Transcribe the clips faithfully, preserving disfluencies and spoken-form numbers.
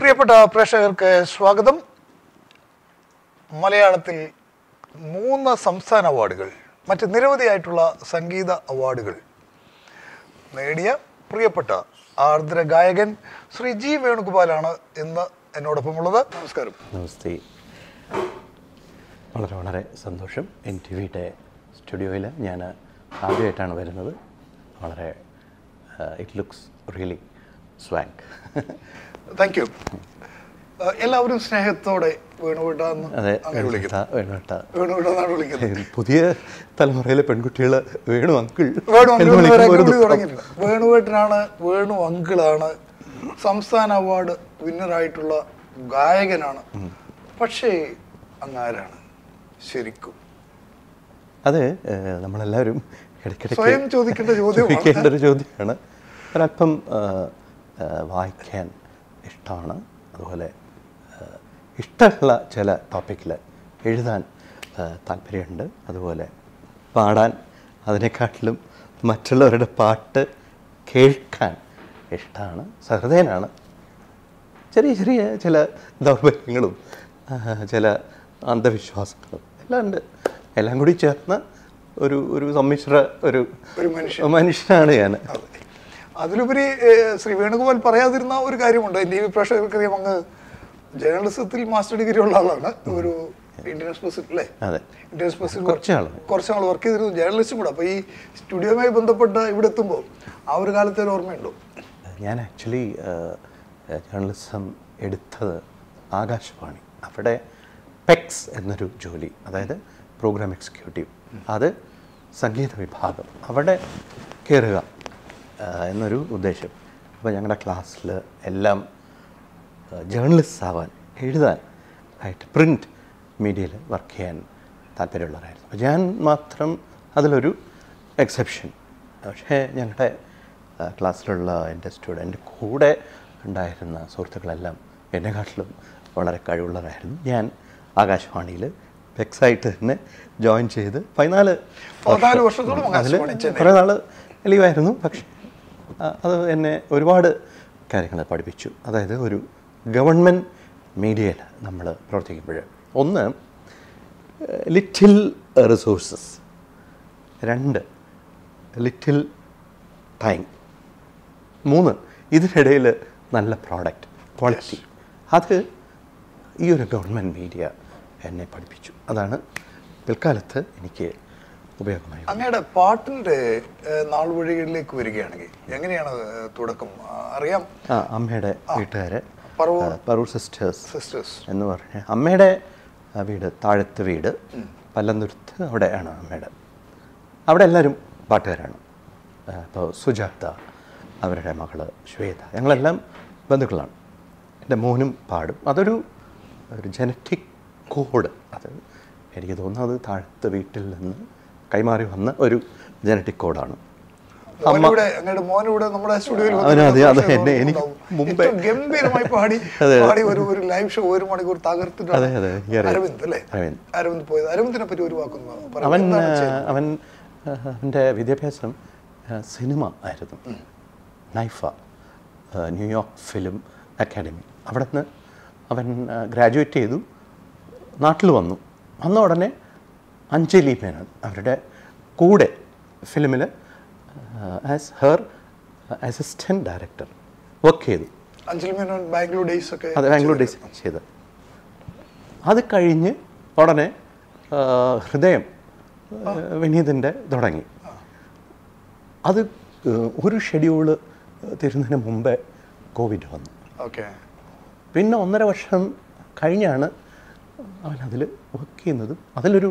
Priyapetta Preshakkarkku Swagatham Malayalathil Moonu Samsthana Awardukal Mattu Niravadhiyayittulla Sangeetha Awardukal Nediya Priyapetta Ardhra Gayakan Sri G Venugopal aanu innu ennodoppamullathu. Namaskaram. Namaste. വളരെ വളരെ സന്തോഷം N T വിയുടെ സ്റ്റുഡിയോയിൽ ഞാൻ ആദ്യമായിട്ടാണ് വരുന്നത് വളരെ it looks really swank thank you എല്ലാവരും സ്നേഹത്തോടെ വേണുവിളിക്കുന്നത് പുതിയ തലമുറയിലെ പെൺകുട്ടികൾ വേണു അങ്കിൾ വേണുവേട്ടനാണ് വേണു അങ്കിളാണ് സംസ്ഥാന അവാർഡ് വിന്നറായിട്ടുള്ള ഗായകനാണ് പക്ഷേ അങ്ങാരാണ് ശരിക്കും അത് നമ്മളെല്ലാവരും സ്വയം ചോദിക്കേണ്ട ചോദിക്കേണ്ട ഒരു ചോദ്യമാണ് ഒരല്പം വായിക്കാൻ ഇഷ്ടമാണ് അതുപോലെ ഇഷ്ടമുള്ള ചില ടോപ്പിക്കിൽ എഴുതാൻ താല്പര്യമുണ്ട് അതുപോലെ പാടാൻ അതിനെക്കാട്ടിലും മറ്റുള്ളവരുടെ പാട്ട് കേൾക്കാൻ ഇഷ്ടമാണ് സഹൃദയനാണ് ചെറിയ ചെറിയ ചില ദൗർബല്യങ്ങളും ചില അന്ധവിശ്വാസങ്ങളും എല്ലാം ഉണ്ട് എല്ലാം കൂടി ചേർന്ന ഒരു ഒരു സമ്മിശ്ര ഒരു മനുഷ്യനാണ് ഞാൻ അതിലുപരി ശ്രീ വേണുഗോപാൽ പറയാതിരുന്ന ഒരു കാര്യമുണ്ട് എൻ്റെ ഈ പ്രേക്ഷകർക്കറിയാം അങ്ങ് ജേർണലിസത്തിൽ മാസ്റ്റർ ഡിഗ്രി ഉള്ള ആളാണ് ഒരു ഇന്ത്യൻ എക്സ്പ്രസിൽ അല്ലേ ഇന്ത്യൻ എക്സ്പ്രസിൽ കുറച്ചാണ് കുറച്ചാൾ വർക്ക് ചെയ്തിരുന്നു ജേർണലിസ്റ്റും കൂടെ അപ്പോൾ ഈ സ്റ്റുഡിയോയുമായി ബന്ധപ്പെട്ട് ഇവിടെ എത്തുമ്പോൾ ആ ഒരു കാലത്തെ ഒരു ഓർമ്മയുണ്ടോ ഞാൻ ആക്ച്വലി ജേർണലിസം എടുത്തത് ആകാശവാണി അവിടെ പെക്സ് എന്നൊരു ജോലി അതായത് പ്രോഗ്രാം എക്സിക്യൂട്ടീവ് അത് സംഗീത വിഭാഗം അവിടെ കയറുക എന്നൊരു ഉദ്ദേശം അപ്പോൾ ഞങ്ങളുടെ ക്ലാസ്സിൽ എല്ലാം ജേർണലിസ്റ്റ് ആവാൻ എഴുതാൻ ആയിട്ട് പ്രിൻ്റ് മീഡിയയിൽ വർക്ക് ചെയ്യാൻ താല്പര്യമുള്ളവരായിരുന്നു അപ്പോൾ ഞാൻ മാത്രം അതിലൊരു എക്സെപ്ഷൻ പക്ഷേ ഞങ്ങളുടെ ക്ലാസ്സിലുള്ള എൻ്റെ സ്റ്റുഡൻ്റ് കൂടെ ഉണ്ടായിരുന്ന സുഹൃത്തുക്കളെല്ലാം എന്നെക്കാട്ടിലും വളരെ കഴിവുള്ളവരായിരുന്നു ഞാൻ ആകാശവാണിയിൽ പെക്സായിട്ട് തന്നെ ജോയിൻ ചെയ്ത് പതിനാല് അതിൽ കുറേ നാൾ ലീവായിരുന്നു പക്ഷേ അത് എന്നെ ഒരുപാട് കാര്യങ്ങൾ പഠിപ്പിച്ചു അതായത് ഒരു ഗവൺമെൻറ് മീഡിയയിൽ നമ്മൾ പ്രവർത്തിക്കുമ്പോൾ ഒന്ന് ലിറ്റിൽ റിസോഴ്സസ് രണ്ട് ലിറ്റിൽ ടൈം മൂന്ന് ഇതിനിടയിൽ നല്ല പ്രോഡക്റ്റ് ക്വാളിറ്റി അത് ഈ ഒരു ഗവൺമെൻറ് മീഡിയ എന്നെ പഠിപ്പിച്ചു അതാണ് പിൽക്കാലത്ത് എനിക്ക് ഉപയോഗമായി അങ്ങയുടെ പാട്ടിൻ്റെ നാൾ വഴികളിലേക്ക് വരികയാണെങ്കിൽ എങ്ങനെയാണ് തുടക്കം അറിയാം ആ അമ്മയുടെ വീട്ടുകാരെ പറവൂർ സിസ്റ്റേഴ്സ് സിസ്റ്റേഴ്സ് എന്ന് പറഞ്ഞ അമ്മയുടെ വീട് താഴത്ത് വീട് പല്ലന്തുരുത്ത് അവിടെയാണ് അമ്മയുടെ അവിടെ എല്ലാവരും പാട്ടുകാരാണ് ഇപ്പോൾ സുജാത അവരുടെ മകൾ ശ്വേത ഞങ്ങളെല്ലാം ബന്ധുക്കളാണ് എൻ്റെ മോനും പാടും അതൊരു ഒരു ജനറ്റിക് കോഡ് അത് എനിക്ക് തോന്നുന്നത് താഴത്തെ വീട്ടിൽ നിന്ന് കൈമാറി വന്ന ഒരു ജനറ്റിക് കോഡാണ് എനിക്ക് മുമ്പേ അതെ അതെ അവൻ അവൻ അവൻ്റെ വിദ്യാഭ്യാസം സിനിമ ആയിരുന്നു നൈഫ ന്യൂയോർക്ക് ഫിലിം അക്കാഡമി അവിടെ നിന്ന് അവൻ ഗ്രാജുവേറ്റ് ചെയ്തു നാട്ടിൽ വന്നു വന്ന ഉടനെ അഞ്ജലി മേനോൻ അവരുടെ കൂടെ ഫിലിമിൽ as her assistant director work ചെയ്തു അഞ്ജലി മേനോൻ ബാംഗ്ലൂർ ഡേയ്സ് ഒക്കെ അത് ബാംഗ്ലൂർ ഡേയ്സ് ചെയ്ത് അത് കഴിഞ്ഞ് ഉടനെ ഹൃദയം വിനീതിൻ്റെ തുടങ്ങി അത് ഒരു ഷെഡ്യൂള് തരുന്നതിന് മുമ്പേ കോവിഡ് വന്നു ഓക്കെ പിന്നെ ഒന്നര വർഷം കഴിഞ്ഞാണ് അവൻ അതിൽ വർക്ക് ചെയ്യുന്നതും അതിലൊരു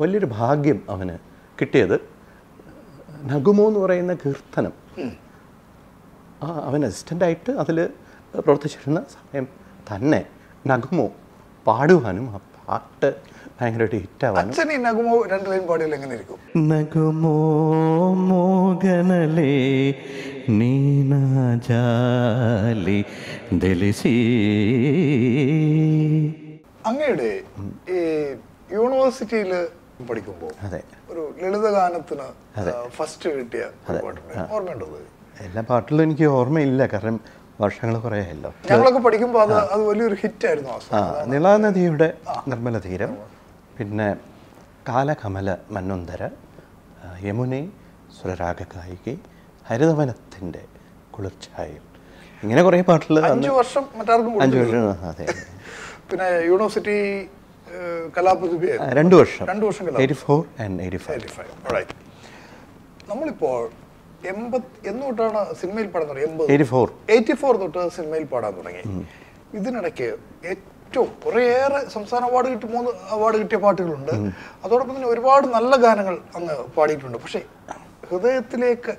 വലിയൊരു ഭാഗ്യം അവന് കിട്ടിയത് നഗുമോ എന്ന് പറയുന്ന കീർത്തനം ആ അവൻ അസിസ്റ്റൻ്റായിട്ട് അതിൽ പ്രവർത്തിച്ചിരുന്ന സമയം തന്നെ നഗുമോ പാടുവാനും ആ പാട്ട് ഭയങ്കരമായിട്ട് ഹിറ്റാവാനും നഗുമോ മോഗനലേ നീനാജാലി ദലിസി അങ്ങയുടെ ഈ യൂണിവേഴ്സിറ്റിയിൽ പഠിക്കുമ്പോൾ അതെ ഒരു ലളിതഗാനത്തിന് ഫസ്റ്റ് കിട്ടിയ പാട്ടുണ്ട് ഓർമ്മയുണ്ടോ എല്ലാ പാട്ടിലും എനിക്ക് ഓർമ്മയില്ല കാരണം Varshangla Korayello. Yangalakku padikkumbo adu adu valiyoru hit aayirunnu aa samam. Nilanadiyude Nirmala Theeram, pinne Kala Kamala Mannundara, Yamune Suraragakayike, Haridavanatinte Kulurchayil. ഇങ്ങനെ കുറേ പാട്ടുകൾ അഞ്ച് വർഷം മറ്റാർക്കും പിന്നെ യൂണിവേഴ്സിറ്റി കലാപ്രതിഭ രണ്ട് വർഷം രണ്ട് വർഷം എൺപത്തിനാല് ആൻഡ് പത്തൊമ്പത് ഓൾറൈറ്റ് നമ്മൾ ഇപ്പോൾ എൺപത് തൊട്ടാണ് സിനിമയിൽ പാടാൻ തുടങ്ങിയത് എൺപത് എൺപത്തിനാല് എൺപത്തിനാല് തൊട്ട് സിനിമയിൽ പാടാൻ തുടങ്ങി ഇതിനിടയ്ക്ക് ഏറ്റവും കുറേയേറെ സംസ്ഥാന അവാർഡ് കിട്ടി മൂന്ന് അവാർഡ് കിട്ടിയ പാട്ടുകളുണ്ട് അതോടൊപ്പം തന്നെ ഒരുപാട് നല്ല ഗാനങ്ങൾ അങ്ങ് പാടിയിട്ടുണ്ട് പക്ഷേ ഹൃദയത്തിലേക്ക്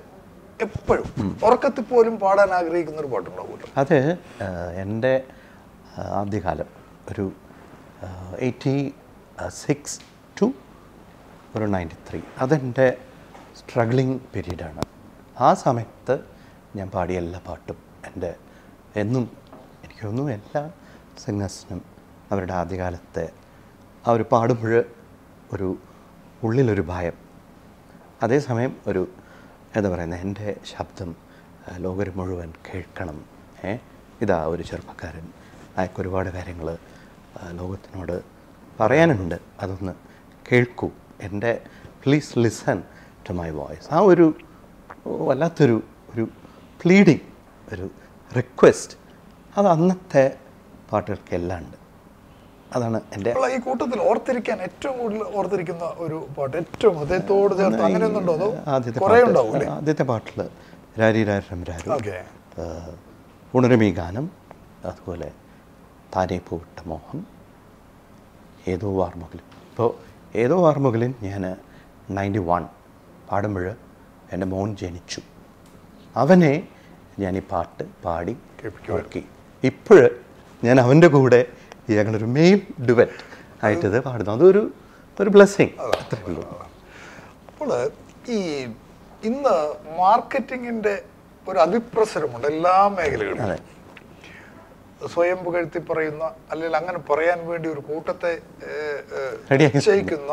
എപ്പോഴും ഓർക്കത്തി പോലും പാടാൻ ആഗ്രഹിക്കുന്ന ഒരു പാട്ടുണ്ടാവുമല്ലോ അത് എൻ്റെ ആദ്യകാലം ഒരു എയ്റ്റി സിക്സ് ടു ഒരു നയൻറ്റി ത്രീ അതെൻ്റെ സ്ട്രഗ്ലിങ് പീരീഡാണ് ആ സമയത്ത് ഞാൻ പാടിയ എല്ലാ പാട്ടും എൻ്റെ എന്നും എനിക്ക് തോന്നുന്നു എല്ലാ സിംഗേഴ്സിനും അവരുടെ ആദ്യകാലത്തെ അവർ പാടുമ്പോൾ ഒരു ഉള്ളിലൊരു ഭയം അതേസമയം ഒരു എന്താ പറയുന്നത് എൻ്റെ ശബ്ദം ലോകർ മുഴുവൻ കേൾക്കണം ഏ ഇതാ ഒരു ചെറുപ്പക്കാരൻ അയാൾക്ക് ഒരുപാട് കാര്യങ്ങൾ ലോകത്തിനോട് പറയാനുണ്ട് അതൊന്ന് കേൾക്കൂ എൻ്റെ please listen to my voice ആ ഒരു വല്ലാത്തൊരു ഒരു പ്ലീഡിങ് ഒരു റിക്വസ്റ്റ് അത് അന്നത്തെ പാട്ടുകൾക്കെല്ലാം ഉണ്ട് അതാണ് എൻ്റെ ഈ കൂട്ടത്തിൽ ഓർത്തിരിക്കാൻ ഏറ്റവും കൂടുതൽ ഓർത്തിരിക്കുന്ന ഒരു പാട്ട് ഏറ്റവും ഹൃദയത്തോട് ചേർത്ത് അങ്ങനെ ഒന്നുണ്ടോ അതോ ആദ്യത്തെ ആദ്യത്തെ പാട്ടിൽ രാരി രാരം രാരു ഉണരമീ ഗാനം അതുപോലെ താനേ പൂവിട്ട മോഹം ഏതോ വാർമുകിൽ ഇപ്പോൾ ഏതോ വാർമുകിലിൻ ഞാൻ നയൻറ്റി വൺ പാടുമ്പോൾ എൻ്റെ മോൻ ജനിച്ചു അവനെ ഞാൻ ഈ പാട്ട് പാടി കേൾക്കി ഇപ്പോൾ ഞാൻ അവൻ്റെ കൂടെ ഞങ്ങളൊരു മെയിൽ ഡുവറ്റ് ആയിട്ടത് പാടുന്നു അതൊരു ഒരു ബ്ലെസ്സിങ് അത്രയേ ഉള്ളൂ അപ്പോൾ ഈ ഇന്ന് മാർക്കറ്റിങ്ങിൻ്റെ ഒരു അതിപ്രസരമുണ്ട് എല്ലാ മേഖലകളിലും അതെ സ്വയം പുകഴ്ത്തി പറയുന്ന അല്ലെങ്കിൽ അങ്ങനെ പറയാൻ വേണ്ടി ഒരു കൂട്ടത്തെ നിശ്ചയിക്കുന്ന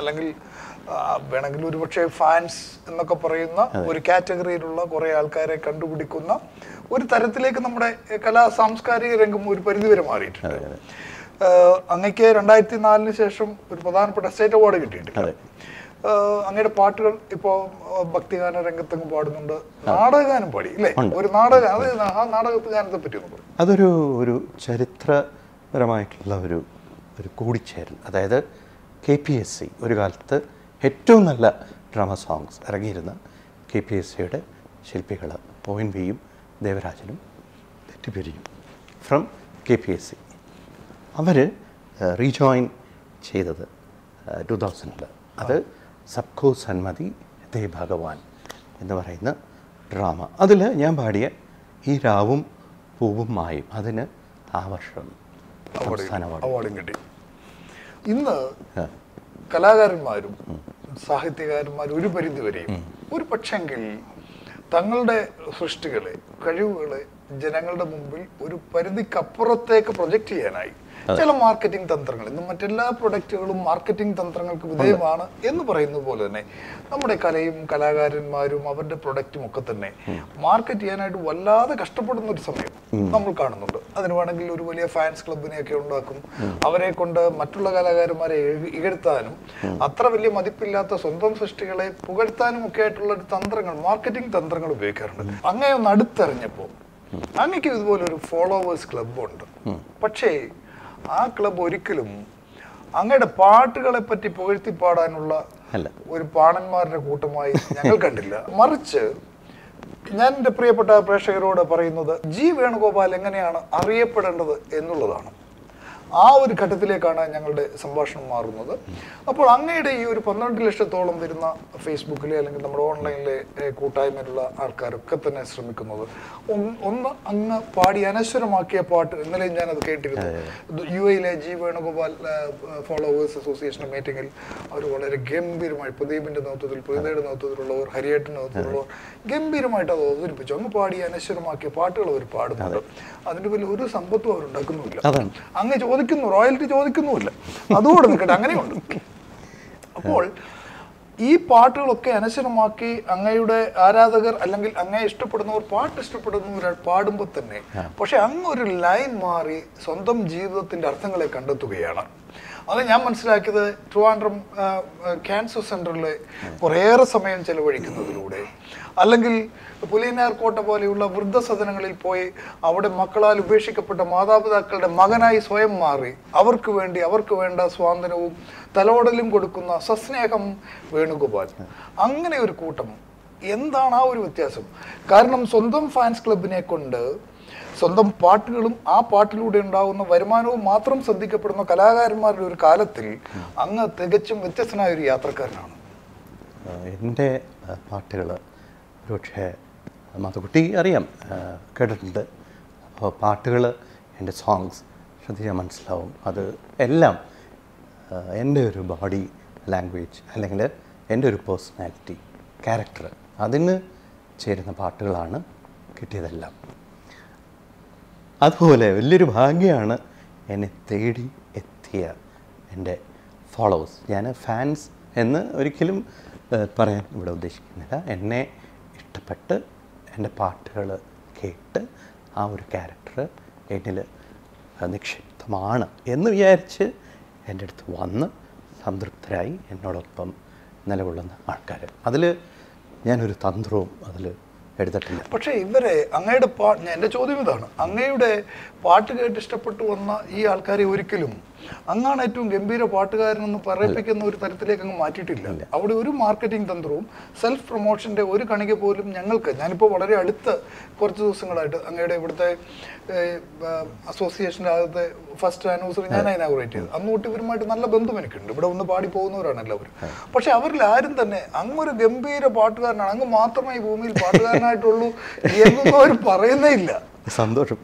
അല്ലെങ്കിൽ വേണമെങ്കിൽ ഒരുപക്ഷെ ഫാൻസ് എന്നൊക്കെ പറയുന്ന ഒരു കാറ്റഗറിയിലുള്ള കുറേ ആൾക്കാരെ കണ്ടുപിടിക്കുന്ന ഒരു തരത്തിലേക്ക് നമ്മുടെ കലാ സാംസ്കാരിക രംഗം ഒരു പരിധിവരെ മാറിയിട്ടുണ്ട് അങ്ങക്ക് രണ്ടായിരത്തി നാലിന് ശേഷം ഒരു പ്രധാനപ്പെട്ട സ്റ്റേറ്റ് അവാർഡ് കിട്ടിയിട്ടുണ്ട് അങ്ങയുടെ പാട്ടുകൾ ഇപ്പോൾ ഭക്തിഗാന രംഗത്തെങ്ങും പാടുന്നുണ്ട് നാടകഗാനം പാടി ഇല്ലേ ഒരു നാടക ആ നാടകത്ത് ഗാനത്തെ പറ്റി അതൊരു ഒരു ചരിത്രപരമായിട്ടുള്ള ഒരു ഒരു കൂടിച്ചേരൽ അതായത് കെ പി എസ് സി ഒരു കാലത്ത് ഏറ്റവും നല്ല ഡ്രാമ സോങ്സ് ഇറങ്ങിയിരുന്ന കെ പി എസ് സിയുടെ ശില്പികൾ ഒ എൻ വിയും ദേവരാജനും തെറ്റുപേരിയും from K P S C അവർ റീജോയിൻ ചെയ്തത് ടു തൗസൻഡിൽ അത് സബ്കോ സന്മതി ദേ ഭഗവാൻ എന്ന് പറയുന്ന ഡ്രാമ അതിൽ ഞാൻ പാടിയ ഈ രാവും പൂവും മായും അതിന് ആ വർഷം സംസ്ഥാന അവാർഡും കിട്ടി ഇന്ന് കലാകാരന്മാരും സാഹിത്യകാരന്മാരും ഒരു പരിധിവരെയും ഒരു പക്ഷെങ്കിൽ തങ്ങളുടെ സൃഷ്ടികളെ കഴിവുകളെ ജനങ്ങളുടെ മുമ്പിൽ ഒരു പരിധിക്കപ്പുറത്തേക്ക് പ്രൊജക്റ്റ് ചെയ്യാനായി ചില മാർക്കറ്റിംഗ് തന്ത്രങ്ങൾ ഇന്ന് മറ്റെല്ലാ പ്രൊഡക്റ്റുകളും മാർക്കറ്റിംഗ് തന്ത്രങ്ങൾക്ക് വിധേയമാണ് എന്ന് പറയുന്നത് പോലെ തന്നെ നമ്മുടെ കലയും കലാകാരന്മാരും അവരുടെ പ്രൊഡക്റ്റും ഒക്കെ തന്നെ മാർക്കറ്റ് ചെയ്യാനായിട്ട് വല്ലാതെ കഷ്ടപ്പെടുന്ന ഒരു സമയം നമ്മൾ കാണുന്നുണ്ട് അതിന് വേണമെങ്കിൽ ഒരു വലിയ ഫാൻസ് ക്ലബിനെയൊക്കെ ഉണ്ടാക്കും അവരെ കൊണ്ട് മറ്റുള്ള കലാകാരന്മാരെ ഇകഴ്ത്താനും അത്ര വലിയ മതിപ്പില്ലാത്ത സ്വന്തം സൃഷ്ടികളെ പുകഴ്ത്താനും ഒക്കെ ആയിട്ടുള്ള ഒരു തന്ത്രങ്ങൾ മാർക്കറ്റിംഗ് തന്ത്രങ്ങൾ ഉപയോഗിക്കാറുണ്ട് അങ്ങനെ ഒന്ന് അടുത്തറിഞ്ഞപ്പോൾ അങ്ങക്ക് ഇതുപോലെ ഒരു ഫോളോവേഴ്സ് ക്ലബുണ്ട് പക്ഷേ ആ ക്ലബ് ഒരിക്കലും അങ്ങയുടെ പാട്ടുകളെ പറ്റി പുകഴ്ത്തി പാടാനുള്ള ഒരു പാണന്മാരുടെ കൂട്ടമായി ഞങ്ങൾ കണ്ടില്ല മറിച്ച് ഞാൻ എൻ്റെ പ്രിയപ്പെട്ട പ്രേക്ഷകരോട് പറയുന്നത് ജി വേണുഗോപാൽ എങ്ങനെയാണ് അറിയപ്പെടേണ്ടത് എന്നുള്ളതാണ് ആ ഒരു ഘട്ടത്തിലേക്കാണ് ഞങ്ങളുടെ സംഭാഷണം മാറുന്നത് അപ്പോൾ അങ്ങയുടെ ഈ ഒരു പന്ത്രണ്ട് ലക്ഷത്തോളം വരുന്ന ഫേസ്ബുക്കിലെ അല്ലെങ്കിൽ നമ്മുടെ ഓൺലൈനിലെ കൂട്ടായ്മയിലുള്ള ആൾക്കാരൊക്കെ തന്നെ ശ്രമിക്കുന്നത് ഒന്ന് അങ്ങ് പാടി അനശ്വരമാക്കിയ പാട്ട് ഇന്നലെയും ഞാനത് കേട്ടിരുന്നു യു എയിലെ ജി വേണുഗോപാൽ ഫോളോവേഴ്സ് അസോസിയേഷൻ മീറ്റിങ്ങിൽ അവർ വളരെ ഗംഭീരമായി പ്രദീപിൻ്റെ നേതൃത്വത്തിൽ പ്രദീപയുടെ നേതൃത്വത്തിലുള്ളവർ ഹരിയേട്ടൻ്റെ നേതൃത്വത്തിലുള്ളവർ ഗംഭീരമായിട്ട് അത് അവതരിപ്പിച്ചു അങ്ങ് പാടി അനശ്വരമാക്കിയ പാട്ടുകൾ അവർ പാടുന്നുണ്ട് അതിൻ്റെ വലിയ ഒരു സമ്പത്തും അവരുണ്ടാക്കുന്നുമില്ല അങ്ങ് ചോദിച്ചു റോയൽറ്റി ചോദിക്കുന്നുമില്ല അതുകൂടെ നിൽക്കട്ടെ അങ്ങനെയുണ്ട് അപ്പോൾ ഈ ഈ പാട്ടുകളൊക്കെ അനശ്വരമാക്കി അങ്ങയുടെ ആരാധകർ അല്ലെങ്കിൽ അങ്ങയെ ഇഷ്ടപ്പെടുന്നവർ പാട്ട് ഇഷ്ടപ്പെടുന്നവർ പാടുമ്പോൾ തന്നെ പക്ഷെ അങ്ങൊരു ലൈൻ മാറി സ്വന്തം ജീവിതത്തിൻ്റെ അർത്ഥങ്ങളെ കണ്ടെത്തുകയാണ്. അത് ഞാൻ മനസ്സിലാക്കിയത് ട്രിവാൻഡ്രം ക്യാൻസർ സെൻ്ററിൽ കുറേയേറെ സമയം ചെലവഴിക്കുന്നതിലൂടെ, അല്ലെങ്കിൽ പുലിയനാർക്കോട്ട പോലെയുള്ള വൃദ്ധസദനങ്ങളിൽ പോയി അവിടെ മക്കളാൽ ഉപേക്ഷിക്കപ്പെട്ട മാതാപിതാക്കളുടെ മകനായി സ്വയം മാറി അവർക്ക് വേണ്ടി അവർക്ക് വേണ്ട സ്വാതന്ത്ര്യവും തലോടലും കൊടുക്കുന്ന സസ്നേഹം വേണുഗോപാൽ. അങ്ങനെ ഒരു കൂട്ടം. എന്താണ് ആ ഒരു വ്യത്യാസം? കാരണം സ്വന്തം ഫാൻസ് ക്ലബിനെ കൊണ്ട് സ്വന്തം പാട്ടുകളും ആ പാട്ടിലൂടെ ഉണ്ടാകുന്ന വരുമാനവും മാത്രം ശ്രദ്ധിക്കപ്പെടുന്ന കലാകാരന്മാരുടെ ഒരു കാലത്തിൽ അങ്ങ് തികച്ചും വ്യത്യസ്തനായ ഒരു യാത്രക്കാരനാണ്. എൻ്റെ പാട്ടുകൾ ഒരുപക്ഷെ മാധുക്കുട്ടി അറിയാം, കേട്ടിട്ടുണ്ട്. അപ്പോൾ പാട്ടുകൾ എൻ്റെ സോങ്സ് ശ്രദ്ധിച്ചാൽ മനസ്സിലാവും. അത് എല്ലാം എൻ്റെ ഒരു ബോഡി ലാംഗ്വേജ് അല്ലെങ്കിൽ എൻ്റെ ഒരു പേഴ്സണാലിറ്റി ക്യാരക്ടർ അതിന് ചേരുന്ന പാട്ടുകളാണ് കിട്ടിയതെല്ലാം. അതുപോലെ വലിയൊരു ഭാഗ്യമാണ് എന്നെ തേടി എത്തിയ എൻ്റെ ഫോളോവേഴ്സ്. ഞാൻ ഫാൻസ് എന്ന് ഒരിക്കലും പറയാൻ ഇവിടെ ഉദ്ദേശിക്കുന്നില്ല. എന്നെ ഇഷ്ടപ്പെട്ട് എൻ്റെ പാട്ടുകൾ കേട്ട് ആ ഒരു ക്യാരക്ടർ എന്നിൽ നിക്ഷിപ്തമാണ് എന്ന് വിചാരിച്ച് എൻ്റെ അടുത്ത് വന്ന് സംതൃപ്തരായി എന്നോടൊപ്പം നിലകൊള്ളുന്ന ആൾക്കാർ. അതിൽ ഞാനൊരു തന്ത്രവും അതിൽ എടുത്തിട്ടില്ല. പക്ഷേ ഇവരെ അങ്ങയുടെ പാ എൻ്റെ ചോദ്യം ഇതാണ്, അങ്ങയുടെ പാട്ട് കേട്ട് ഇഷ്ടപ്പെട്ടു വന്ന ഈ ആൾക്കാരെ ഒരിക്കലും അങ്ങാണ് ഏറ്റവും ഗംഭീര പാട്ടുകാരനെന്ന് പറയിപ്പിക്കുന്ന ഒരു തരത്തിലേക്ക് അങ്ങ് മാറ്റിയിട്ടില്ല. അവിടെ ഒരു മാർക്കറ്റിംഗ് തന്ത്രവും സെൽഫ് പ്രൊമോഷൻ്റെ ഒരു കണിക പോലും ഞങ്ങൾക്ക്, ഞാനിപ്പോൾ വളരെ അടുത്ത് കുറച്ച് ദിവസങ്ങളായിട്ട് അങ്ങയുടെ ഇവിടുത്തെ അസോസിയേഷൻ്റെ ആദ്യത്തെ ഫസ്റ്റ് ആനിവേഴ്സറി ഞാൻ ഇനാഗുറേറ്റ് ചെയ്തു. അന്നോട്ട് ഇവരുമായിട്ട് നല്ല ബന്ധം എനിക്കുണ്ട്. ഇവിടെ ഒന്ന് പാടി പോകുന്നവരാണ് എല്ലാവരും. പക്ഷെ അവരിൽ ആരും തന്നെ അങ്ങൊരു ഗംഭീര പാട്ടുകാരനാണ്, അങ്ങ് മാത്രമേ ഈ ഭൂമിയിൽ പാട്ടുകാരനായിട്ടുള്ളൂ എന്നൊന്നും അവർ പറയുന്നേ ഇല്ല. സന്തോഷം.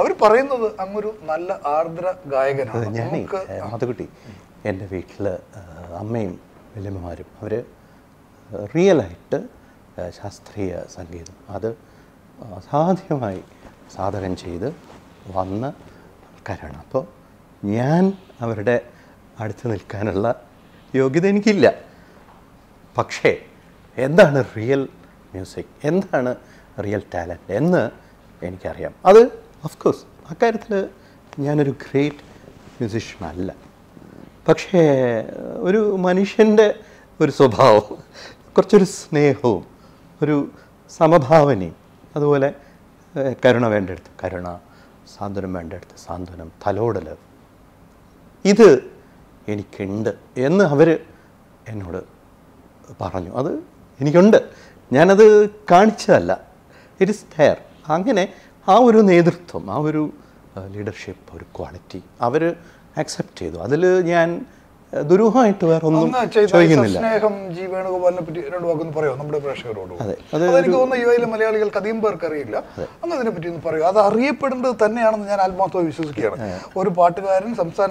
അവർ പറയുന്നത് അങ്ങൊരു നല്ല ആർദ്ര ഗായകനാണ്. ഞാൻ മാധുക്കുട്ടി, എൻ്റെ വീട്ടിൽ അമ്മയും വല്യമ്മമാരും അവർ റിയലായിട്ട് ശാസ്ത്രീയ സംഗീതം അത് അസാധ്യമായി സാധകം ചെയ്ത് വന്ന ആൾക്കാരാണ്. അപ്പോൾ ഞാൻ അവരുടെ അടുത്ത് നിൽക്കാനുള്ള യോഗ്യത എനിക്കില്ല. പക്ഷേ എന്താണ് റിയൽ മ്യൂസിക്, എന്താണ് റിയൽ ടാലൻറ്റ് എന്ന് എനിക്കറിയാം. അത് ഓഫ്കോഴ്സ് അക്കാര്യത്തിൽ ഞാനൊരു ഗ്രേറ്റ് മ്യൂസിഷ്യനല്ല. പക്ഷേ ഒരു മനുഷ്യൻ്റെ ഒരു സ്വഭാവം, കുറച്ചൊരു സ്നേഹവും ഒരു സമഭാവനയും, അതുപോലെ കരുണ വേണ്ടടുത്ത് കരുണ, സാന്ത്വനം വേണ്ടടുത്ത് സാന്ത്വനം, തലോടൽ, ഇത് എനിക്കുണ്ട് എന്ന് അവർ എന്നോട് പറഞ്ഞു. അത് എനിക്കുണ്ട്, ഞാനത് കാണിച്ചതല്ല, ഇറ്റ് ഈസ് ദെയർ. അങ്ങനെ ആ ഒരു നേതൃത്വം, ആ ഒരു ലീഡർഷിപ്പ്, ഒരു ക്വാളിറ്റി അവർ ആക്സെപ്റ്റ് ചെയ്തു. അതിൽ ഞാൻ ദുരൂഹമായിട്ട് വേറെ ഒന്നും ചോദിക്കുന്നില്ല. സ്നേഹം ജി വേണുഗോപാലിനെ പറ്റി രണ്ട് വാക്കൊന്ന് പറയോ നമ്മുടെ പ്രേക്ഷകരോട്? അതെ, അത് എനിക്ക് തോന്നുന്നു യുവയിലെ മലയാളികൾക്ക് അധികം പേർക്ക് അറിയില്ല. അന്ന് അതിനെപ്പറ്റി ഒന്ന് പറയൂ. അത് അറിയപ്പെടേണ്ടത് തന്നെയാണെന്ന് ഞാൻ ആത്മാർത്ഥമായി വിശ്വസിക്കുകയാണ്. ഒരു പാട്ടുകാരൻ സംസ്ഥാന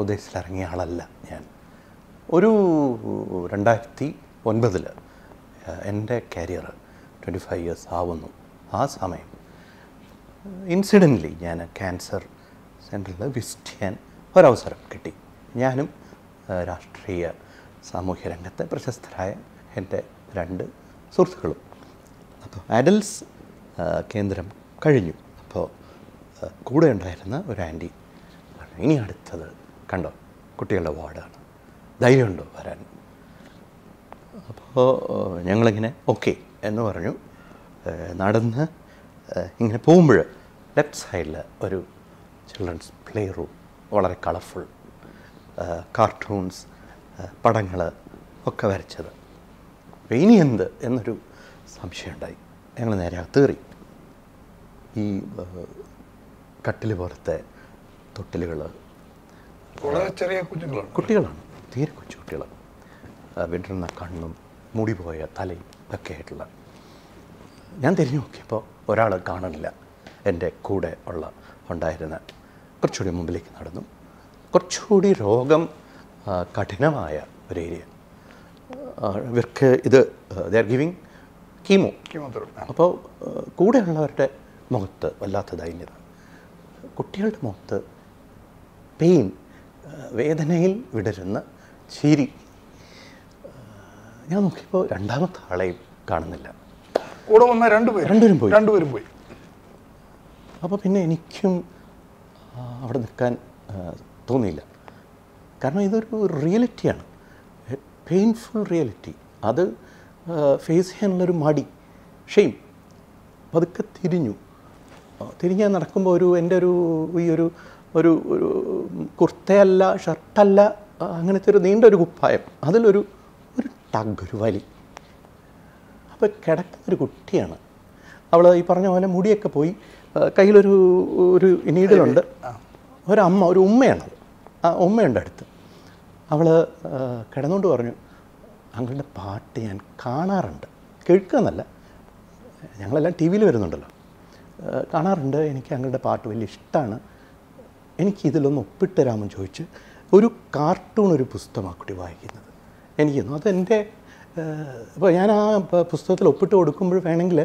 ഉദ്ദേശത്തിലിറങ്ങിയ ആളല്ല ഞാൻ. ഒരു രണ്ടായിരത്തി ഒൻപതിൽ എൻ്റെ കരിയർ ട്വൻറ്റി ഫൈവ് ഇയേഴ്സ് ആവുന്നു. ആ സമയം ഇൻസിഡൻ്റലി ഞാൻ ക്യാൻസർ സെൻ്ററിൽ വിസിറ്റ് ചെയ്യാൻ ഒരവസരം കിട്ടി. ഞാനും രാഷ്ട്രീയ സാമൂഹ്യ രംഗത്തെ പ്രശസ്തരായ എൻ്റെ രണ്ട് സുഹൃത്തുക്കളും. അപ്പോൾ അഡൽസ് കേന്ദ്രം കഴിഞ്ഞു. അപ്പോൾ കൂടെ ഉണ്ടായിരുന്ന ഒരു ആൻറ്റി പറഞ്ഞു, ഇനി അടുത്തത് കണ്ടോ കുട്ടികളുടെ വാർഡാണ്, ധൈര്യമുണ്ടോ വരാൻ? അപ്പോൾ ഞങ്ങളിങ്ങനെ ഓക്കെ എന്ന് പറഞ്ഞു. നടന്ന് ഇങ്ങനെ പോകുമ്പോൾ ലെഫ്റ്റ് സൈഡിൽ ഒരു ചിൽഡ്രൻസ് പ്ലേ റൂം, വളരെ കളർഫുൾ കാർട്ടൂൺസ്, പടങ്ങൾ ഒക്കെ വരച്ചത്. അപ്പോൾ ഇനി എന്ത് എന്നൊരു സംശയമുണ്ടായി. ഞങ്ങൾ നേരെ അകത്തേറി. ഈ കട്ടിൽ പോലത്തെ തൊട്ടിലുകൾ, വളരെ ചെറിയ കുഞ്ഞുങ്ങളാണ്, കുട്ടികളാണ്, തീരെ കൊച്ചു കുട്ടികൾ. വിടർന്ന കണ്ണും മുടിപോയ തലയും ഒക്കെ ആയിട്ടുള്ള. ഞാൻ തിരിഞ്ഞു നോക്കിയപ്പോൾ ഒരാൾ കാണണില്ല. എൻ്റെ കൂടെ ഉള്ള ഉണ്ടായിരുന്ന കുറച്ചുകൂടി മുമ്പിലേക്ക് നടന്നു. കുറച്ചുകൂടി രോഗം കഠിനമായ ഒരു ഏരിയ. ഇവർക്ക് ഇത് they are giving chemo chemotherapy. അപ്പോൾ കൂടെയുള്ളവരുടെ മുഖത്ത് വല്ലാത്ത ദൈന്യത, കുട്ടികളുടെ മുഖത്ത് പെയിൻ, വേദനയിൽ വിടരുന്ന ചിരി. ഞാൻ നോക്കിയപ്പോൾ രണ്ടാമത്തെ ആളെയും കാണുന്നില്ല. കൂടെ വന്ന രണ്ടുപേരും രണ്ടുപേരും പോയി രണ്ടുപേരും പോയി അപ്പോൾ പിന്നെ എനിക്കും അവിടെ നിൽക്കാൻ തോന്നിയില്ല. കാരണം ഇതൊരു റിയാലിറ്റിയാണ്, പെയിൻഫുൾ റിയാലിറ്റി. അത് ഫേസ് ചെയ്യാനുള്ളൊരു മടി, ഷെയിം. പതുക്കെ തിരിഞ്ഞു. തിരിഞ്ഞാൽ നടക്കുമ്പോൾ ഒരു എൻ്റെ ഒരു ഈ ഒരു ഒരു ഒരു കുർത്തയല്ല ഷർട്ടല്ല, അങ്ങനത്തെ ഒരു നീണ്ട ഒരു കുപ്പായം, അതിലൊരു ഒരു ടഗ്, ഒരു വലി. അപ്പോൾ കിടക്കുന്നൊരു കുട്ടിയാണ്. അവൾ ഈ പറഞ്ഞ പോലെ മുടിയൊക്കെ പോയി, കയ്യിലൊരു ഒരു നീഡിലുണ്ട്. ഒരമ്മ, ഒരു ഉമ്മയാണത്. ആ ഉമ്മയുണ്ട് അടുത്ത്. അവൾ കിടന്നുകൊണ്ട് പറഞ്ഞു, അങ്ങളുടെ പാട്ട് ഞാൻ കാണാറുണ്ട്, കേൾക്കാന്നല്ല, ഞങ്ങളെല്ലാം ടി വിയിൽ വരുന്നുണ്ടല്ലോ, കാണാറുണ്ട്. എനിക്ക് അങ്ങളുടെ പാട്ട് വലിയ ഇഷ്ടമാണ്, എനിക്കിതിലൊന്ന് ഒപ്പിട്ട് തരാമെന്ന് ചോദിച്ച് ഒരു കാർട്ടൂൺ ഒരു പുസ്തകമാണ് കുട്ടി വായിക്കുന്നത്. എനിക്കൊന്നു അതെൻ്റെ ഇപ്പോൾ ഞാൻ ആ പുസ്തകത്തിൽ ഒപ്പിട്ട് കൊടുക്കുമ്പോൾ വേണമെങ്കിൽ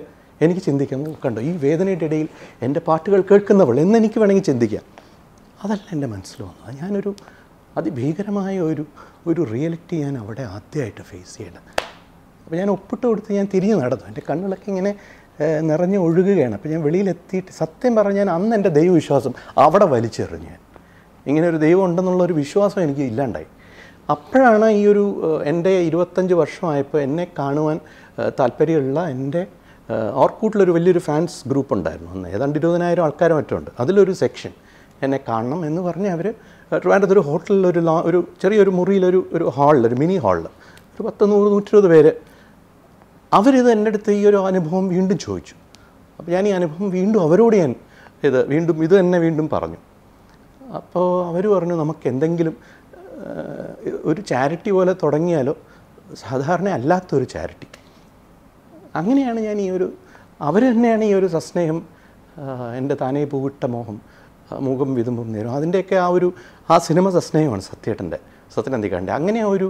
എനിക്ക് ചിന്തിക്കാം, കണ്ടോ ഈ വേദനയുടെ ഇടയിൽ എൻ്റെ പാട്ടുകൾ കേൾക്കുന്നവൾ എന്നെനിക്ക് വേണമെങ്കിൽ ചിന്തിക്കാം. അതല്ല എൻ്റെ മനസ്സിൽ വന്നത്. ഞാനൊരു അതിഭീകരമായ ഒരു ഒരു റിയാലിറ്റി ഞാൻ അവിടെ ആദ്യമായിട്ട് ഫേസ് ചെയ്യണം. അപ്പോൾ ഞാൻ ഒപ്പിട്ട് കൊടുത്ത് ഞാൻ തിരിഞ്ഞ് നടന്നു. എൻ്റെ കണ്ണുകളൊക്കെ ഇങ്ങനെ നിറഞ്ഞ് ഒഴുകുകയാണ്. അപ്പോൾ ഞാൻ വെളിയിലെത്തിയിട്ട് സത്യം പറഞ്ഞാൽ അന്ന് എൻ്റെ ദൈവവിശ്വാസം അവിടെ വലിച്ചെറിഞ്ഞു. ഞാൻ ഇങ്ങനെ ഒരു ദൈവം ഉണ്ടെന്നുള്ളൊരു വിശ്വാസം എനിക്ക് ഇല്ലാണ്ടായി. അപ്പോഴാണ് ഈ ഒരു എൻ്റെ ഇരുപത്തഞ്ച് വർഷമായപ്പോൾ എന്നെ കാണുവാൻ താല്പര്യമുള്ള എൻ്റെ ഓർക്കൂട്ടിലൊരു വലിയൊരു ഫാൻസ് ഗ്രൂപ്പ് ഉണ്ടായിരുന്നു. അന്ന് ഏതാണ്ട് ഇരുപതിനായിരം ആൾക്കാരും മറ്റുണ്ട്. അതിലൊരു സെക്ഷൻ എന്നെ കാണണം എന്ന് പറഞ്ഞ് അവർ ട്രിവാൻഡ്രത്തൊരു ഹോട്ടലിലൊരു ലാ ഒരു ചെറിയൊരു മുറിയിലൊരു ഒരു ഹാളിൽ, ഒരു മിനി ഹാളിൽ ഒരു പത്ത് നൂറ് നൂറ്റിരുപത് പേര്. അവരിത് എൻ്റെ അടുത്ത് ഈ ഒരു അനുഭവം വീണ്ടും ചോദിച്ചു. അപ്പോൾ ഞാൻ ഈ അനുഭവം വീണ്ടും അവരോട് ഞാൻ ഇത് വീണ്ടും ഇത് തന്നെ വീണ്ടും പറഞ്ഞു. അപ്പോൾ അവർ പറഞ്ഞു, നമുക്ക് എന്തെങ്കിലും ഒരു ചാരിറ്റി പോലെ തുടങ്ങിയാലോ, സാധാരണ അല്ലാത്തൊരു ചാരിറ്റി. അങ്ങനെയാണ് ഞാൻ ഈ ഒരു അവർ തന്നെയാണ് ഈ ഒരു സസ്നേഹം, എൻ്റെ താനേ പൂവിട്ട മോഹം, മുഖം വിതുമ്പും നേരം, അതിൻ്റെയൊക്കെ ആ ഒരു ആ സിനിമ സസ്നേഹമാണ് സത്യേട്ടൻ്റെ, സത്യനന്ദിക്കാൻ്റെ. അങ്ങനെ ആ ഒരു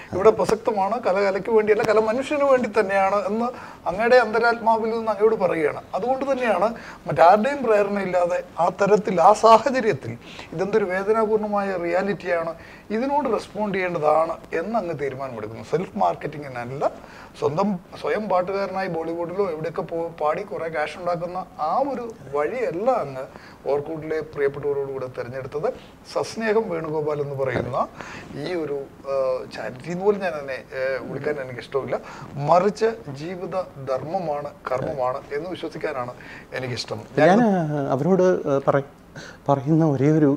ഇവിടെ പ്രസക്തമാണ്. കല കലയ്ക്ക് വേണ്ടിയല്ല, കല മനുഷ്യന് വേണ്ടി തന്നെയാണ് എന്ന് അങ്ങയുടെ അന്തരാത്മാവിൽ നിന്ന് അങ്ങയോട് പറയുകയാണ്. അതുകൊണ്ട് തന്നെയാണ് മറ്റാരുടെയും പ്രേരണയില്ലാതെ ആ തരത്തിൽ ആ സാഹചര്യത്തിൽ ഇതെന്തൊരു വേദനാപൂർണമായ റിയാലിറ്റിയാണ്, ഇതിനോട് റെസ്പോണ്ട് ചെയ്യേണ്ടതാണ് എന്ന് അങ്ങ് തീരുമാനമെടുക്കുന്നു. സെൽഫ് മാർക്കറ്റിങ്ങിനല്ല, സ്വന്തം സ്വയം പാട്ടുകാരനായി ബോളിവുഡിലോ എവിടെയൊക്കെ പോ പാടി കുറേ ക്യാഷ് ഉണ്ടാക്കുന്ന ആ ഒരു വഴിയല്ല അങ്ങ് ഓർക്കൂട്ടിലെ പ്രിയപ്പെട്ടവരോടുകൂടെ തിരഞ്ഞെടുത്തത്. സസ്നേഹം വേണുഗോപാൽ എന്ന് പറയുന്ന ഈ ഒരു ചാരിറ്റി എന്ന് പോലും ഞാൻ അതിനെ വിളിക്കാൻ എനിക്കിഷ്ടമില്ല, മറിച്ച് ജീവിത ധർമ്മമാണ്, കർമ്മമാണ് എന്ന് വിശ്വസിക്കാനാണ് എനിക്കിഷ്ടം. ഞാൻ അവരോട് പറയുന്ന ഒരേ ഒരു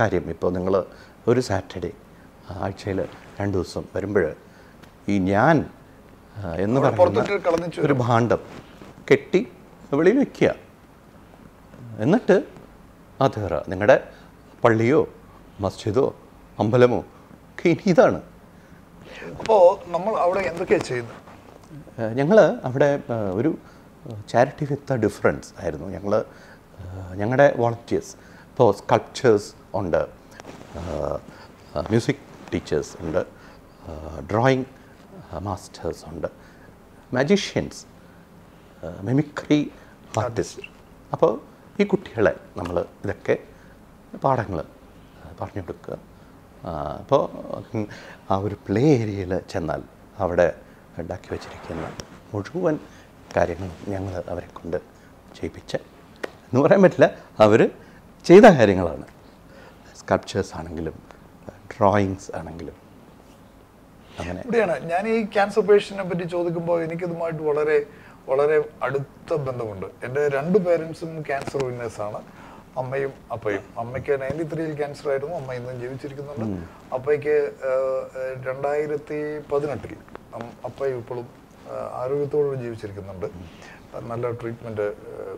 കാര്യം, ഇപ്പോൾ നിങ്ങൾ ഒരു സാറ്റർഡേ ആഴ്ചയിൽ രണ്ടു ദിവസം വരുമ്പോൾ ഈ ഞാൻ എന്ന് പറഞ്ഞ ഒരു ഭാണ്ഡം കെട്ടി വെളിയിൽ വയ്ക്കുക. എന്നിട്ട് അത് വേറെ നിങ്ങളുടെ പള്ളിയോ മസ്ജിദോ അമ്പലമോ ഒക്കെ ഇനി ഇതാണ്. അപ്പോൾ നമ്മൾ അവിടെ എന്തൊക്കെയാണ് ചെയ്യുന്നത്? ഞങ്ങൾ അവിടെ ഒരു ചാരിറ്റി വിത്ത് ഡിഫറൻസ് ആയിരുന്നു. ഞങ്ങൾ ഞങ്ങളുടെ വോളണ്ടിയേഴ്സ് ഇപ്പോൾ സ്കൾപ്ചേഴ്സ് ഉണ്ട്, മ്യൂസിക് ടീച്ചേഴ്സ് ഉണ്ട്, ഡ്രോയിങ് മാസ്റ്റേഴ്സ് ഉണ്ട്, മാജിഷ്യൻസ്, മിമിക്രി ആർട്ടിസ്റ്റ്. അപ്പോൾ ഈ കുട്ടികളെ നമ്മൾ ഇതൊക്കെ പാഠങ്ങൾ പറഞ്ഞു കൊടുക്കുക. അപ്പോൾ ആ ഒരു പ്ലേ ഏരിയയിൽ ചെന്നാൽ അവിടെ ഉണ്ടാക്കി വച്ചിരിക്കുന്ന മുഴുവൻ കാര്യങ്ങളും ഞങ്ങൾ അവരെ കൊണ്ട് ചെയ്യിപ്പിച്ച എന്ന് പറയാൻ പറ്റില്ല, അവർ ചെയ്ത കാര്യങ്ങളാണ്. സ്കൾപ്ചേഴ്സ് ആണെങ്കിലും ഡ്രോയിങ്സ് ആണെങ്കിലും. അങ്ങനെ ഇവിടെയാണ് ഞാൻ ഈ ക്യാൻസർ പേഷ്യനെ പറ്റി ചോദിക്കുമ്പോൾ എനിക്കിതുമായിട്ട് വളരെ വളരെ അടുത്ത ബന്ധമുണ്ട്. എൻ്റെ രണ്ട് പേരൻസും ക്യാൻസർ വിന്നേഴ്സാണ്. അമ്മയും അപ്പയും. അമ്മയ്ക്ക് നയൻറ്റി ത്രീയിൽ ക്യാൻസർ ആയിരുന്നു, അമ്മ ഇന്നും ജീവിച്ചിരിക്കുന്നുണ്ട്. അപ്പയ്ക്ക് രണ്ടായിരത്തി പതിനെട്ടിൽ അപ്പയും ഇപ്പോഴും ആരോഗ്യത്തോടുകൂടി ജീവിച്ചിരിക്കുന്നുണ്ട്. നല്ല ട്രീറ്റ്മെൻറ്റ്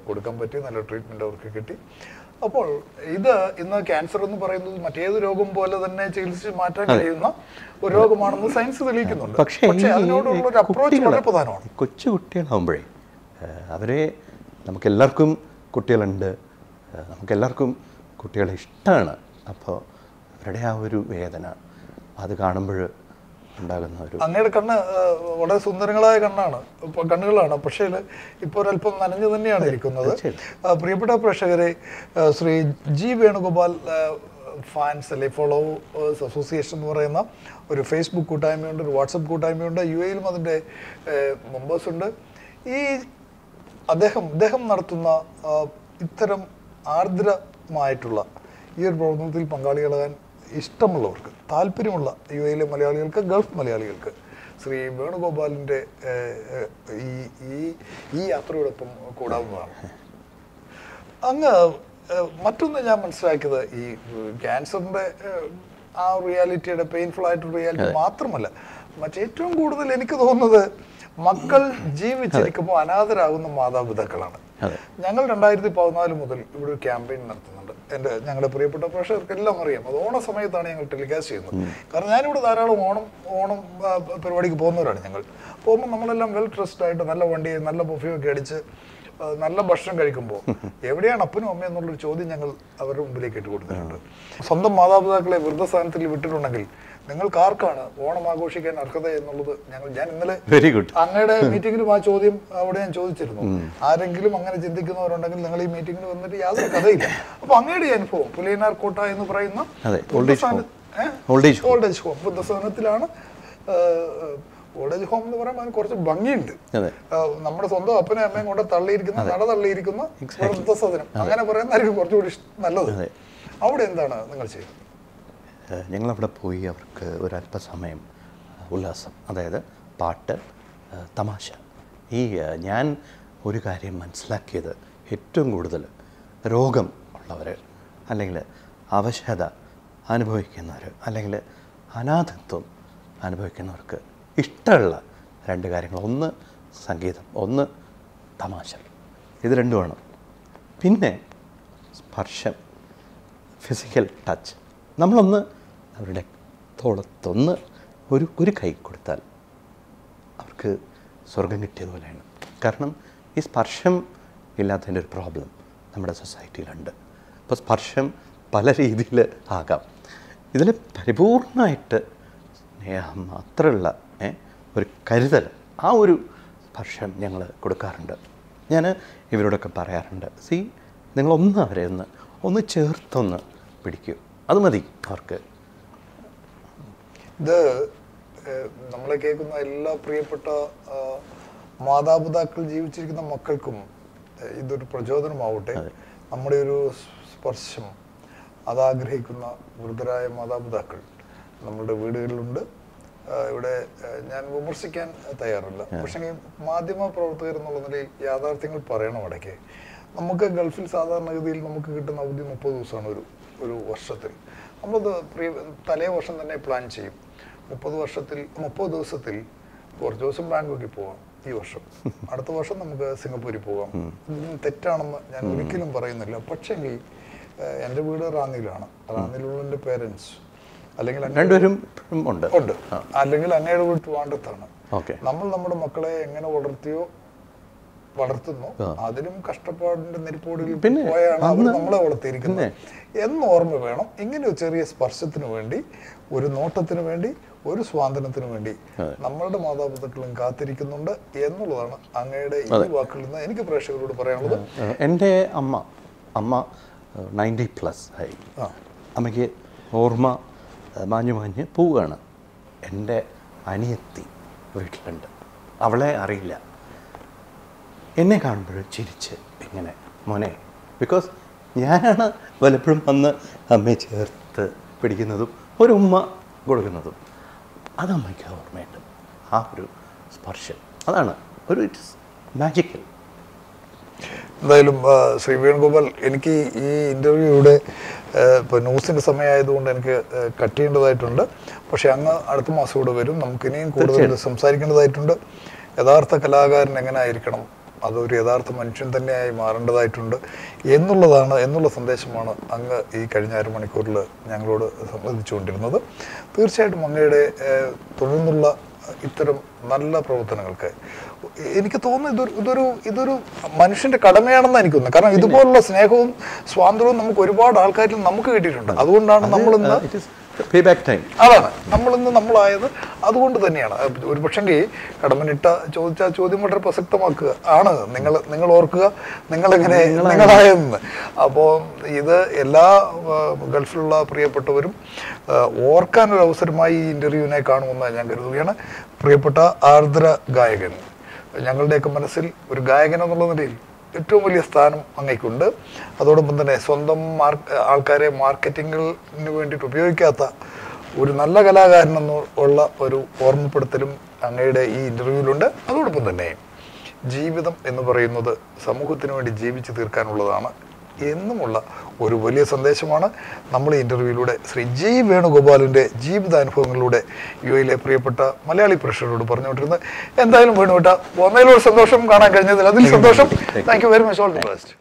കൊടുക്കാൻ പറ്റി, നല്ല ട്രീറ്റ്മെൻറ്റ് അവർക്ക് കിട്ടി. അപ്പോൾ ഇത് ഇന്ന് ക്യാൻസർ എന്ന് പറയുന്നത് മറ്റേത് രോഗം പോലെ തന്നെ ചികിത്സിച്ച് മാറ്റാൻ കഴിയുന്ന ഒരു രോഗമാണെന്ന് സയൻസ് തെളിയിക്കുന്നുണ്ട്. പക്ഷേ അതിനോടുള്ള ഒരു അപ്രോച്ച് വളരെ പ്രധാനമാണ്. കൊച്ചു കുട്ടികളാകുമ്പോഴേ അവരെ, നമുക്കെല്ലാവർക്കും കുട്ടികളുണ്ട്, നമുക്കെല്ലാവർക്കും കുട്ടികളെ ഇഷ്ടമാണ്. അപ്പോൾ അവരുടെ ആ ഒരു വേദന അത് കാണുമ്പോൾ അങ്ങയുടെ കണ്ണ് വളരെ സുന്ദരങ്ങളായ കണ്ണാണ് കണ്ണുകളാണ് പക്ഷേ ഇപ്പോൾ ഒരല്പം നനഞ്ഞു തന്നെയാണ് ഇരിക്കുന്നത്. പ്രിയപ്പെട്ട പ്രേക്ഷകരെ, ശ്രീ ജി വേണുഗോപാൽ ഫാൻസ് അല്ലെ ഫോളോവേഴ്സ് അസോസിയേഷൻ എന്ന് പറയുന്ന ഒരു ഫേസ്ബുക്ക് കൂട്ടായ്മയുണ്ട്, ഒരു വാട്സപ്പ് കൂട്ടായ്മയുണ്ട്, യു എയിലും അതിൻ്റെ മെമ്പേഴ്സുണ്ട്. ഈ അദ്ദേഹം അദ്ദേഹം നടത്തുന്ന ഇത്തരം ആർദ്രമായിട്ടുള്ള ഈ ഒരു പ്രവർത്തനത്തിൽ പങ്കാളികളാകാൻ ഇഷ്ടമുള്ളവർക്ക്, താല്പര്യമുള്ള യു എയിലെ മലയാളികൾക്ക്, ഗൾഫ് മലയാളികൾക്ക് ശ്രീ വേണുഗോപാലിൻ്റെ ഈ ഈ ഈ യാത്രയോടൊപ്പം കൂടാവുന്നതാണ്. അങ്ങ് മറ്റൊന്ന് ഞാൻ മനസ്സിലാക്കിയത്, ഈ ക്യാൻസറിൻ്റെ ആ റിയാലിറ്റിയുടെ പെയിൻഫുൾ ആയിട്ടുള്ള റിയാലിറ്റി മാത്രമല്ല, മറ്റേറ്റവും കൂടുതൽ എനിക്ക് തോന്നുന്നത് മക്കൾ ജീവിച്ചിരിക്കുമ്പോൾ അനാഥരാകുന്ന മാതാപിതാക്കളാണ്. ഞങ്ങൾ രണ്ടായിരത്തി പതിനാല് മുതൽ ഇവിടെ ഒരു ക്യാമ്പയിൻ നടത്തുന്നുണ്ട്. എൻ്റെ ഞങ്ങളുടെ പ്രിയപ്പെട്ട പ്രേക്ഷകർക്കെല്ലാം അറിയാം, അത് ഓണ സമയത്താണ് ഞങ്ങൾ ടെലികാസ്റ്റ് ചെയ്യുന്നത്. കാരണം ഞാനിവിടെ ധാരാളം ഓണം ഓണം പരിപാടിക്ക് പോകുന്നവരാണ്. ഞങ്ങൾ പോകുമ്പോൾ നമ്മളെല്ലാം വെൽ ഡ്രസ്ഡ് ആയിട്ട്, നല്ല വണ്ടി, നല്ല പെർഫ്യൂമൊക്കെ അടിച്ച്, നല്ല ഭക്ഷണം കഴിക്കുമ്പോൾ എവിടെയാണ് അപ്പനും അമ്മയും എന്നുള്ളൊരു ചോദ്യം ഞങ്ങൾ അവരുടെ മുമ്പിലേക്ക് ഇട്ട് കൊടുത്തിട്ടുണ്ട്. സ്വന്തം മാതാപിതാക്കളെ വൃദ്ധസ്ഥാനത്തിൽ വിട്ടിട്ടുണ്ടെങ്കിൽ നിങ്ങൾക്ക് ആർക്കാണ് ഓണം ആഘോഷിക്കാൻ അർഹത എന്നുള്ളത് ഞങ്ങൾ ഞാൻ ഇന്നലെ അങ്ങയുടെ മീറ്റിംഗിലും ആ ചോദ്യം അവിടെ ഞാൻ ചോദിച്ചിരുന്നു. ആരെങ്കിലും അങ്ങനെ ചിന്തിക്കുന്നവരുണ്ടെങ്കിൽ നിങ്ങൾ ഈ മീറ്റിംഗിൽ വന്നിട്ട് യാതൊരു കഥയില്ല. അപ്പൊ അങ്ങയുടെ അനുഭവം പുലയനാർ കോട്ട എന്ന് പറയുന്ന ഓൾഡ് ഏജ് ഹോം, വൃദ്ധസ്ഥാനത്തിലാണ് ഓൾഡ് ഏജ് ഹോം എന്ന് പറയുമ്പോൾ അതിന് കുറച്ച് ഭംഗിയുണ്ട്. നമ്മുടെ സ്വന്തം അപ്പനെ അമ്മയും കൂടെ തള്ളിയിരിക്കുന്ന, നട തള്ളിയിരിക്കുന്ന വൃദ്ധസദനം, അങ്ങനെ പറയുന്നതായിരിക്കും കുറച്ചുകൂടി നല്ലത്. അവിടെ എന്താണ് നിങ്ങൾ ചെയ്യുന്നത്? ഞങ്ങളവിടെ പോയി അവർക്ക് ഒരല്പസമയം ഉല്ലാസം, അതായത് പാട്ട്, തമാശ. ഈ ഞാൻ ഒരു കാര്യം മനസ്സിലാക്കിയത്, ഏറ്റവും കൂടുതൽ രോഗം ഉള്ളവർ, അല്ലെങ്കിൽ അവശത അനുഭവിക്കുന്നവർ, അല്ലെങ്കിൽ അനാഥത്വം അനുഭവിക്കുന്നവർക്ക് ഇഷ്ടമുള്ള രണ്ട് കാര്യങ്ങൾ, ഒന്ന് സംഗീതം, ഒന്ന് തമാശ. ഇത് രണ്ടുമാണ്. പിന്നെ സ്പർശം, ഫിസിക്കൽ ടച്ച്. നമ്മളൊന്ന് അവരുടെ തോളത്തൊന്ന് ഒരു ഒരു കൈ കൊടുത്താൽ അവർക്ക് സ്വർഗം കിട്ടിയതുപോലെയാണ്. കാരണം ഈ സ്പർശം ഇല്ലാത്തതിൻ്റെ ഒരു പ്രോബ്ലം നമ്മുടെ സൊസൈറ്റിയിലുണ്ട്. അപ്പോൾ സ്പർശം പല രീതിയിൽ ആകാം. ഇതിൽ പരിപൂർണമായിട്ട് സ്നേഹം മാത്രമുള്ള ഒരു കരുതൽ, ആ ഒരു സ്പർശം ഞങ്ങൾ കൊടുക്കാറുണ്ട്. ഞാൻ ഇവരോടൊക്കെ പറയാറുണ്ട്, സി നിങ്ങളൊന്ന് അവരെ ഒന്ന് ഒന്ന് ചേർത്തൊന്ന് പിടിക്കൂ, അത് മതി അവർക്ക്. ഇത് നമ്മളെ കേൾക്കുന്ന എല്ലാ പ്രിയപ്പെട്ട മാതാപിതാക്കൾ ജീവിച്ചിരിക്കുന്ന മക്കൾക്കും ഇതൊരു പ്രചോദനമാവട്ടെ. നമ്മുടെ ഒരു സ്പർശം അതാഗ്രഹിക്കുന്ന വൃദ്ധരായ മാതാപിതാക്കൾ നമ്മുടെ വീടുകളിലുണ്ട്. ഇവിടെ ഞാൻ വിമർശിക്കാൻ തയ്യാറില്ല, പക്ഷേ മാധ്യമ പ്രവർത്തകർ എന്നുള്ള നിലയിൽ യാഥാർത്ഥ്യങ്ങൾ പറയണം. ഇടയ്ക്ക് നമുക്ക് ഗൾഫിൽ സാധാരണഗതിയിൽ നമുക്ക് കിട്ടുന്ന അവധി മുപ്പത് ദിവസമാണ് ഒരു ഒരു വർഷത്തിൽ. നമ്മളത് പ്രിയ തലേ വർഷം തന്നെ പ്ലാൻ ചെയ്യും. മുപ്പത് വർഷത്തിൽ മുപ്പത് ദിവസത്തിൽ കുറച്ച് ദിവസം ബാങ്കോക്കിൽ പോകാം, ഈ വർഷം അടുത്ത വർഷം നമുക്ക് സിംഗപ്പൂരിൽ പോകാം. ഇതൊന്നും തെറ്റാണെന്ന് ഞാൻ ഒരിക്കലും പറയുന്നില്ല. പക്ഷേങ്കിൽ എൻ്റെ വീട് റാന്നിയിലാണ്. റാന്നിയിലുള്ള എൻ്റെ പേരൻസ് അല്ലെങ്കിൽ ഉണ്ട് ഉണ്ട് അല്ലെങ്കിൽ അങ്ങയുടെ വീട് ട്രിവാൻഡ്രത്താണ്. നമ്മൾ നമ്മുടെ മക്കളെ എങ്ങനെ വളർത്തിയോ വളർത്തുന്നു, അതിലും കഷ്ടപ്പാടിന്റെ നെരിപ്പോടിൽ പോയാണ് അവർ നമ്മളെ വളർത്തിയിരിക്കുന്നത് എന്നോർമ്മ വേണം. ഇങ്ങനെ ഒരു ചെറിയ സ്പർശത്തിനു വേണ്ടി, ഒരു നോട്ടത്തിനു വേണ്ടി, ഒരു സ്വാതന്ത്ര്യത്തിനു വേണ്ടി നമ്മളുടെ മാതാപിതാക്കളും കാത്തിരിക്കുന്നുണ്ട് എന്നുള്ളതാണ് അങ്ങയുടെ ഈ വാക്കുകളിൽ നിന്ന് എനിക്ക് പ്രേക്ഷകരോട് പറയാനുള്ളത്. എൻ്റെ അമ്മ അമ്മ നയൻറ്റി പ്ലസ് ആയി. അമ്മയ്ക്ക് ഓർമ്മ മാഞ്ഞു മാഞ്ഞ് പോവുകയാണ്. എൻ്റെ അനിയത്തി വീട്ടിലുണ്ട്, അവളെ അറിയില്ല. എന്നെ കാണുമ്പോഴും ചിരിച്ച് ഇങ്ങനെ മോനെ, ബിക്കോസ് ഞാനാണ് വല്ലപ്പോഴും വന്ന് അമ്മയെ ചേർത്ത് പിടിക്കുന്നതും ഒരു ഉമ്മ കൊടുക്കുന്നതും. അത് അമ്മയ്ക്ക് ഓർമ്മയുണ്ട്. ആ ഒരു സ്പർശം അതാണ് ഒരു it is magical. Sri Venugopal, Enki interviewed Panusin Samaya, don't and cut into the tunda, Pashanga, Arthama Suda Verum, Namkini, Kudu, some cycle to the tunda, Adartha Kalaga, Nagana Irkanum, Aduri Adartha mentioned the name Maranda the tunda, Yenduladana, Endula Sandeshmana, Anga, E. Kadina Manicula, Yangroda, some of the children another. Thursday, Monday, Turundula, Iterum, Nalla Protanaka. എനിക്ക് തോന്നുന്നു ഇതൊരു ഇതൊരു ഇതൊരു മനുഷ്യന്റെ കടമയാണെന്ന് എനിക്ക് തോന്നുന്നു കാരണം ഇതുപോലുള്ള സ്നേഹവും സ്വാതന്ത്ര്യവും നമുക്ക് ഒരുപാട് ആൾക്കാരിൽ നമുക്ക് കിട്ടിയിട്ടുണ്ട് അതുകൊണ്ടാണ് നമ്മൾ ഇന്ന് പേബാക്ക് ടൈം അതാണ് നമ്മൾ ഇന്ന് നമ്മളായത് അതുകൊണ്ട് തന്നെയാണ് ഒരുപക്ഷേ കടമനിട്ട ചോദിച്ച ചോദ്യം വളരെ പ്രസക്തമാക്കുക ആണ് നിങ്ങൾ നിങ്ങൾ ഓർക്കുക നിങ്ങൾ എങ്ങനെ നിങ്ങളായെന്ന് അപ്പോൾ ഇത് എല്ലാ ഗൾഫിലുള്ള പ്രിയപ്പെട്ടവരും ഓർക്കാൻ ഒരു അവസരമായി ഈ ഇന്റർവ്യൂവിനെ കാണുമെന്ന് ഞാൻ കരുതുകയാണ് പ്രിയപ്പെട്ട ആർദ്ര ഗായകൻ Yangalde Commercial, Gagan on the London, two million stan on a Kunda, Adodam than a Sondam Alcare marketing new entity to Puricata, Urinala Galaga Ola or Orm Pertrim, and a interview Lunda, Adodam the name. G with them in the Varino, the Samukutino and G which is Kanulana, in the Mulla, Urubulia Sandeshamana, Namuli interviewed Sri G Venugopal in the G with the Informude, Uile Prepata, Malayali pressure to Pernota, and then Venota, one Sandosham, Gana Ganjal, Sandosham. Thank you very much, all the best.